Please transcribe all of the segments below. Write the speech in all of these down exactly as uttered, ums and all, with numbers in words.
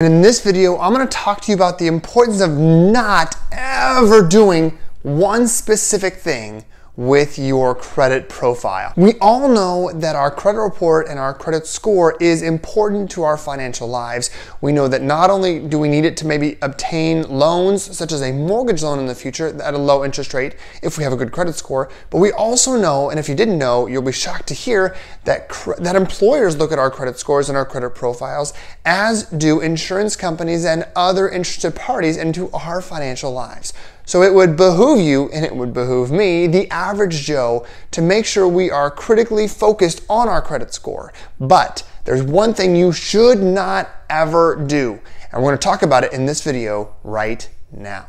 And in this video, I'm going to talk to you about the importance of not ever doing one specific thing with your credit profile. We all know that our credit report and our credit score is important to our financial lives. We know that not only do we need it to maybe obtain loans, such as a mortgage loan in the future at a low interest rate if we have a good credit score, but we also know, and if you didn't know, you'll be shocked to hear that cre- that employers look at our credit scores and our credit profiles, as do insurance companies and other interested parties into our financial lives. So it would behoove you, and it would behoove me, the average Joe, to make sure we are critically focused on our credit score. But there's one thing you should not ever do, and we're going to talk about it in this video right now.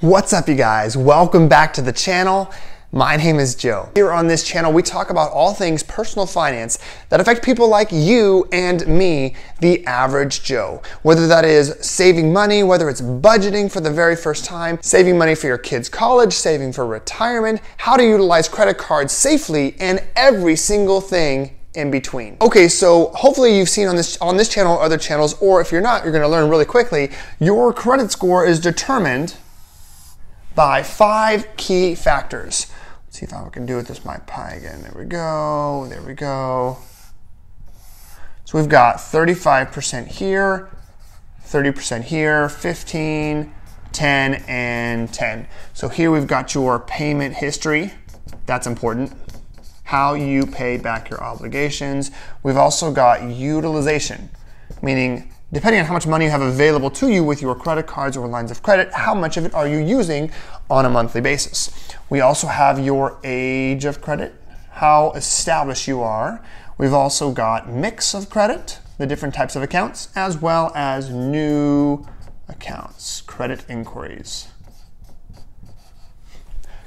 What's up, you guys? Welcome back to the channel. My name is Joe. Here on this channel, we talk about all things personal finance that affect people like you and me, the average Joe. Whether that is saving money, whether it's budgeting for the very first time, saving money for your kids' college, saving for retirement, how to utilize credit cards safely, and every single thing in between. Okay, so hopefully you've seen on this on this channel or other channels, or if you're not, you're gonna learn really quickly, your credit score is determined by five key factors. Let's see if I can do it with this my pie again. There we go, there we go. So we've got thirty-five percent here, thirty percent here, fifteen, ten, and ten. So here we've got your payment history. That's important. How you pay back your obligations. We've also got utilization, meaning depending on how much money you have available to you with your credit cards or lines of credit, how much of it are you using on a monthly basis? We also have your age of credit, how established you are. We've also got mix of credit, the different types of accounts, as well as new accounts, credit inquiries.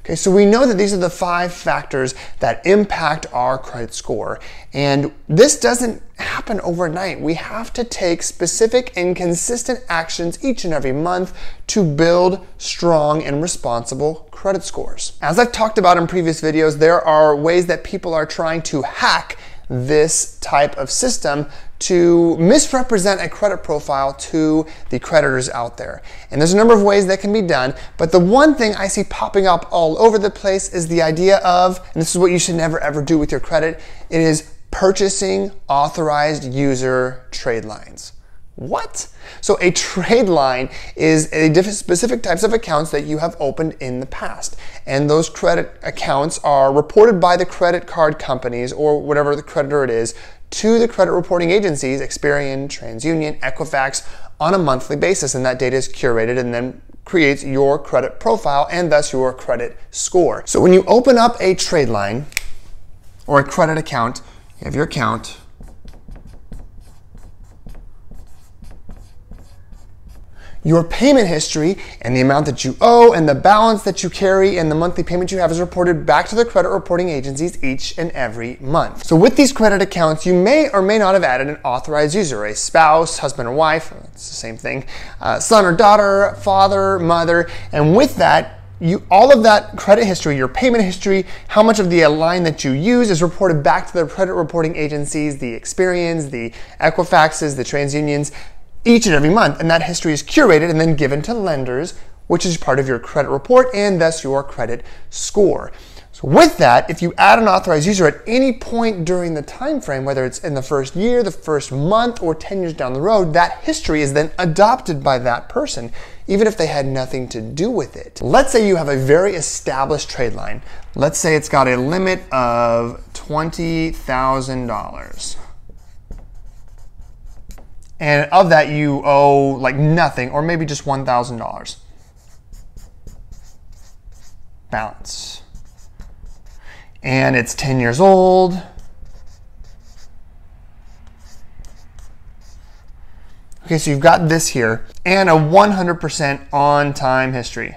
Okay, so we know that these are the five factors that impact our credit score. And this doesn't happen overnight. We have to take specific and consistent actions each and every month to build strong and responsible credit scores. As I've talked about in previous videos, there are ways that people are trying to hack this type of system to misrepresent a credit profile to the creditors out there. And there's a number of ways that can be done, but the one thing I see popping up all over the place is the idea of, and this is what you should never ever do with your credit, it is purchasing authorized user trade lines. What? So a trade line is a different specific types of accounts that you have opened in the past. And those credit accounts are reported by the credit card companies or whatever the creditor it is to the credit reporting agencies, Experian, TransUnion, Equifax, on a monthly basis. And that data is curated and then creates your credit profile and thus your credit score. So when you open up a trade line or a credit account, you have your account, your payment history and the amount that you owe and the balance that you carry and the monthly payment you have is reported back to the credit reporting agencies each and every month. So with these credit accounts, you may or may not have added an authorized user, a spouse, husband or wife, it's the same thing, uh, son or daughter, father, mother, and with that, You, all of that credit history, your payment history, how much of the line that you use is reported back to the credit reporting agencies, the Experians, the Equifaxes, the TransUnions, each and every month, and that history is curated and then given to lenders, which is part of your credit report and thus your credit score. So with that, if you add an authorized user at any point during the time frame, whether it's in the first year, the first month, or ten years down the road, that history is then adopted by that person, even if they had nothing to do with it. Let's say you have a very established trade line. Let's say it's got a limit of twenty thousand dollars. And of that you owe like nothing, or maybe just one thousand dollars. Balance. And it's ten years old. Okay, so you've got this here, and a one hundred percent on-time history.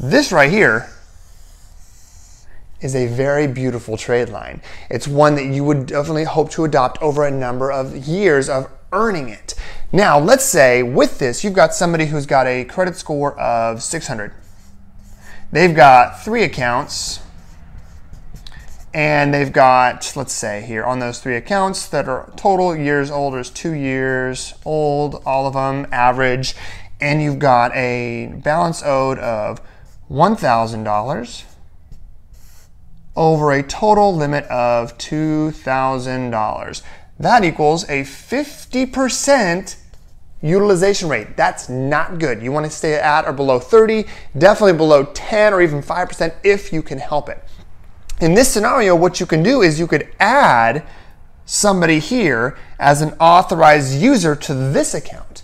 This right here is a very beautiful trade line. It's one that you would definitely hope to adopt over a number of years of earning it. Now, let's say with this, you've got somebody who's got a credit score of six hundred. They've got three accounts, And they've got, let's say here, on those three accounts that are total years old is two years old, all of them average, and you've got a balance owed of one thousand dollars over a total limit of two thousand dollars. That equals a fifty percent utilization rate. That's not good. You want to stay at or below thirty, definitely below ten or even five percent if you can help it. In this scenario, what you can do is you could add somebody here as an authorized user to this account.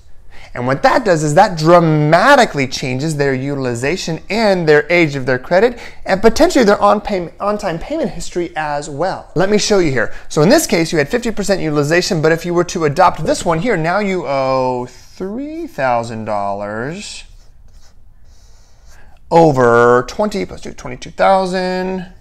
And what that does is that dramatically changes their utilization and their age of their credit and potentially their on-time payment history as well. Let me show you here. So in this case, you had fifty percent utilization, but if you were to adopt this one here, now you owe three thousand dollars over twenty plus two, twenty-two thousand.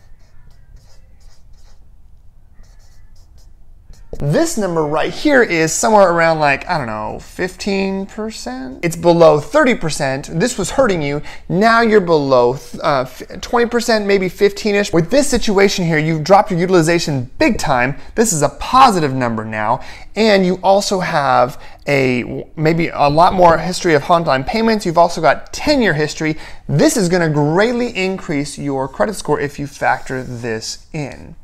This number right here is somewhere around like, I don't know, fifteen percent? It's below thirty percent. This was hurting you. Now you're below uh, twenty percent, maybe fifteen-ish. With this situation here, you've dropped your utilization big time. This is a positive number now. And you also have a maybe a lot more history of on-time payments. You've also got ten-year history. This is going to greatly increase your credit score if you factor this in.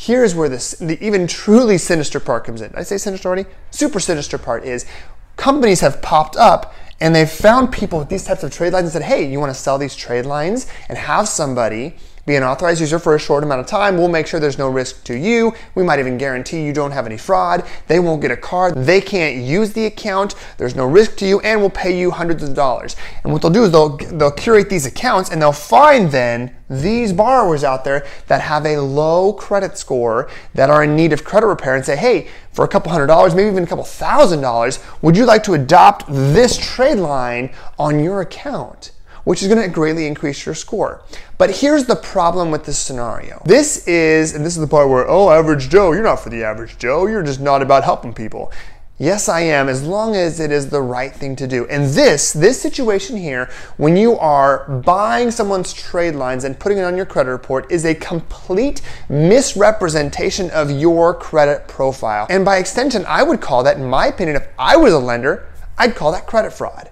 Here's where this, the even truly sinister part comes in. Did I say sinister already? Super sinister part is companies have popped up and they've found people with these types of trade lines and said, hey, you want to sell these trade lines and have somebody be an authorized user for a short amount of time. We'll make sure there's no risk to you. We might even guarantee you don't have any fraud. They won't get a card. They can't use the account. There's no risk to you, and we'll pay you hundreds of dollars. And what they'll do is they'll, they'll curate these accounts, and they'll find then these borrowers out there that have a low credit score that are in need of credit repair and say, hey, for a couple hundred dollars, maybe even a couple thousand dollars, would you like to adopt this trade line on your account? Which is going to greatly increase your score. But here's the problem with this scenario. This is, and this is the part where, oh, average Joe, you're not for the average Joe, you're just not about helping people. Yes, I am, as long as it is the right thing to do. And this, this situation here, when you are buying someone's trade lines and putting it on your credit report, is a complete misrepresentation of your credit profile. And by extension, I would call that, in my opinion, if I was a lender, I'd call that credit fraud.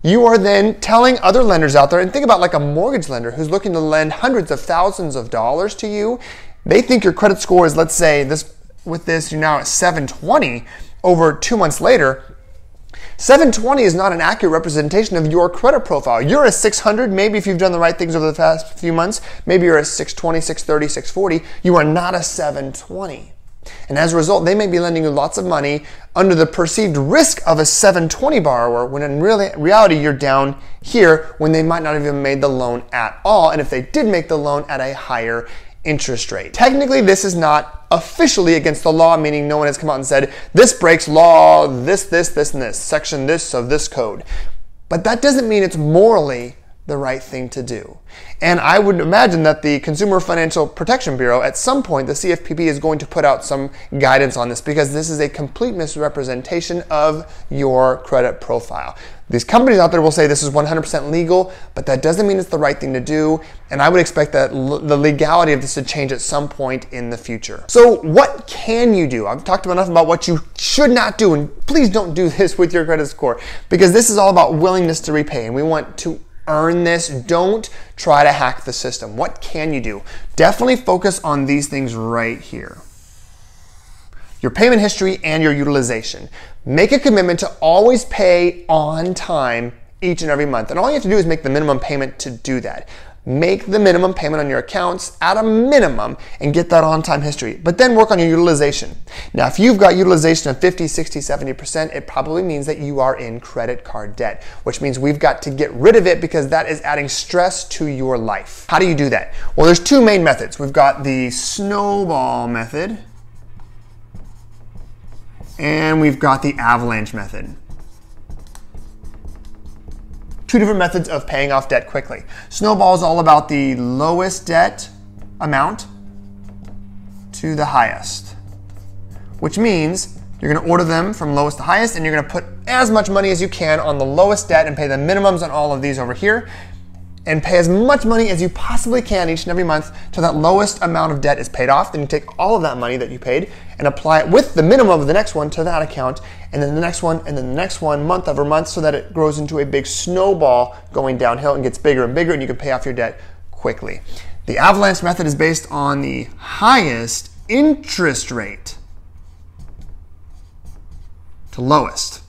You are then telling other lenders out there, and think about like a mortgage lender who's looking to lend hundreds of thousands of dollars to you. They think your credit score is, let's say, this with this, you're now at seven twenty over two months later. seven twenty is not an accurate representation of your credit profile. You're a six hundred, maybe if you've done the right things over the past few months, maybe you're a six twenty, six thirty, six forty. You are not a seven twenty. And as a result, they may be lending you lots of money under the perceived risk of a seven twenty borrower, when in really, reality you're down here when they might not have even made the loan at all, and if they did make the loan, at a higher interest rate. Technically, this is not officially against the law, meaning no one has come out and said, this breaks law, this, this, this, and this, section this of this code. But that doesn't mean it's morally the right thing to do. And I would imagine that the Consumer Financial Protection Bureau, at some point, the C F P B is going to put out some guidance on this, because this is a complete misrepresentation of your credit profile. These companies out there will say this is one hundred percent legal, but that doesn't mean it's the right thing to do, and I would expect that l the legality of this to change at some point in the future. So what can you do? I've talked enough about what you should not do, and please don't do this with your credit score, because this is all about willingness to repay, and we want to earn this. Don't try to hack the system. What can you do? Definitely focus on these things right here. Your payment history and your utilization. Make a commitment to always pay on time each and every month. And all you have to do is make the minimum payment to do that. Make the minimum payment on your accounts at a minimum and get that on-time history, but then work on your utilization. Now, if you've got utilization of fifty, sixty, seventy percent, it probably means that you are in credit card debt, which means we've got to get rid of it, because that is adding stress to your life. How do you do that? Well, there's two main methods. We've got the snowball method, and we've got the avalanche method. Two different methods of paying off debt quickly. Snowball is all about the lowest debt amount to the highest, which means you're gonna order them from lowest to highest, and you're gonna put as much money as you can on the lowest debt and pay the minimums on all of these over here. and pay as much money as you possibly can each and every month till that lowest amount of debt is paid off. Then you take all of that money that you paid and apply it with the minimum of the next one to that account, and then the next one, and then the next one, month over month, so that it grows into a big snowball going downhill and gets bigger and bigger, and you can pay off your debt quickly. The avalanche method is based on the highest interest rate to lowest.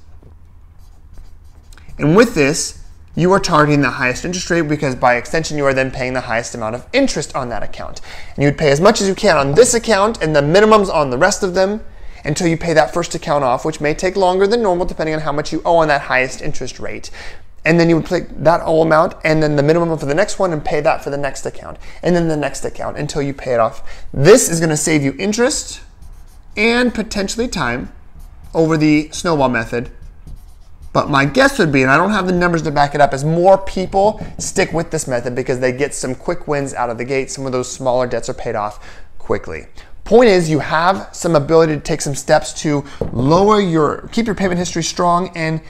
And with this, you are targeting the highest interest rate because by extension, you are then paying the highest amount of interest on that account. And you'd pay as much as you can on this account and the minimums on the rest of them until you pay that first account off, which may take longer than normal depending on how much you owe on that highest interest rate. And then you would take that whole amount and then the minimum for the next one and pay that for the next account and then the next account until you pay it off. This is going to save you interest and potentially time over the snowball method. But my guess would be, and I don't have the numbers to back it up, is more people stick with this method because they get some quick wins out of the gate. Some of those smaller debts are paid off quickly. Point is, you have some ability to take some steps to lower your, keep your payment history strong, and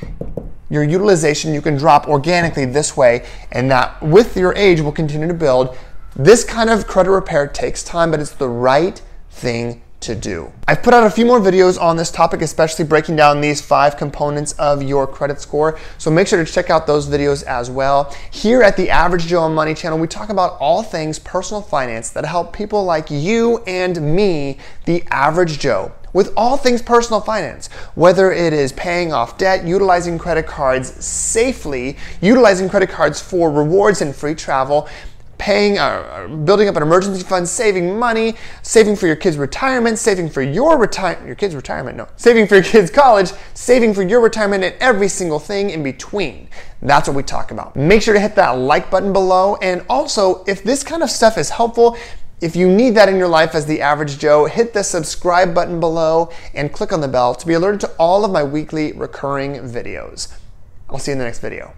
your utilization you can drop organically this way, and that with your age will continue to build. This kind of credit repair takes time, but it's the right thing to do. I've put out a few more videos on this topic, especially breaking down these five components of your credit score. So make sure to check out those videos as well. Here at the Average Joe on Money channel, we talk about all things personal finance that help people like you and me, the average Joe, with all things personal finance, whether it is paying off debt, utilizing credit cards safely, utilizing credit cards for rewards and free travel, paying, uh, building up an emergency fund, saving money, saving for your kids' retirement, saving for your retirement, your kids' retirement, no, saving for your kids' college, saving for your retirement, and every single thing in between. That's what we talk about. Make sure to hit that like button below. And also, if this kind of stuff is helpful, if you need that in your life as the average Joe, hit the subscribe button below and click on the bell to be alerted to all of my weekly recurring videos. I'll see you in the next video.